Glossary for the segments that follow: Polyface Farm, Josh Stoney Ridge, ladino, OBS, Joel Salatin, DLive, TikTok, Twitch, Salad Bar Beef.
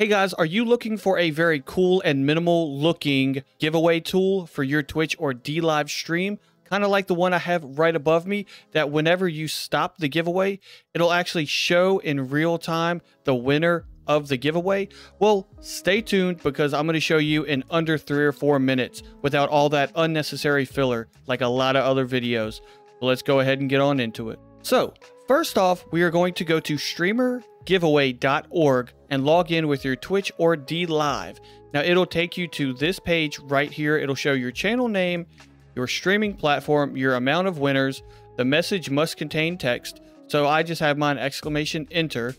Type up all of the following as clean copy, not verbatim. Hey guys, are you looking for a very cool and minimal looking giveaway tool for your Twitch or DLive stream? Kind of like the one I have right above me, that whenever you stop the giveaway, it'll actually show in real time the winner of the giveaway? Well, stay tuned because I'm going to show you in under 3 or 4 minutes without all that unnecessary filler like a lot of other videos. But let's go ahead and get on into it. So first off, we are going to go to streamergiveaway.org and log in with your Twitch or DLive. Now it'll take you to this page right here. It'll show your channel name, your streaming platform, your amount of winners. The message must contain text. So I just have mine exclamation enter.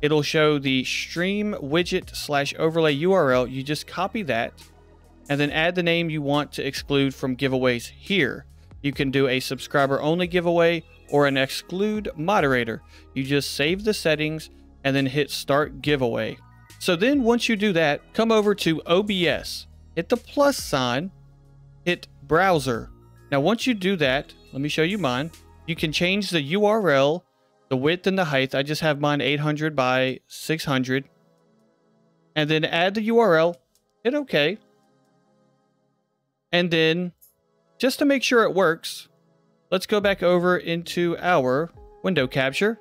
It'll show the stream widget / overlay URL. You just copy that and then add the name you want to exclude from giveaways here. You can do a subscriber only giveaway or an exclude moderator. You just save the settings and then hit start giveaway. So then once you do that, come over to OBS, hit the plus sign, hit browser. Now once you do that, let me show you mine. You can change the URL, the width and the height. I just have mine 800 by 600, and then add the URL, hit OK. And then just to make sure it works, let's go back over into our window capture,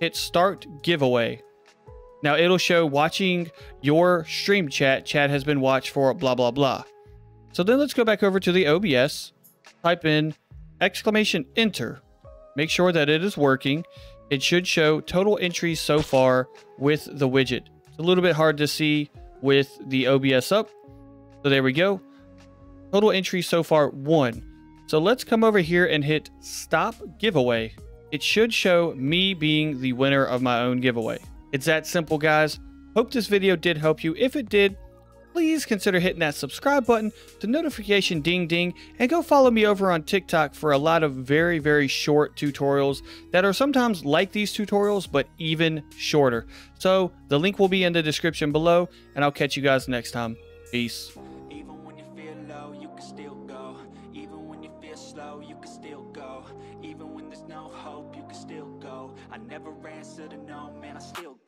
hit start giveaway. Now it'll show watching your stream chat has been watched for blah, blah, blah. So then let's go back over to the OBS, type in exclamation enter, make sure that it is working. It should show total entries so far with the widget. It's a little bit hard to see with the OBS up. So there we go. Total entries so far 1. So let's come over here and hit stop giveaway. It should show me being the winner of my own giveaway. It's that simple, guys. Hope this video did help you. If it did, please consider hitting that subscribe button, the notification ding ding, and go follow me over on TikTok for a lot of very, very short tutorials that are sometimes like these tutorials, but even shorter. So the link will be in the description below, and I'll catch you guys next time. Peace. I never answer to no, man, I still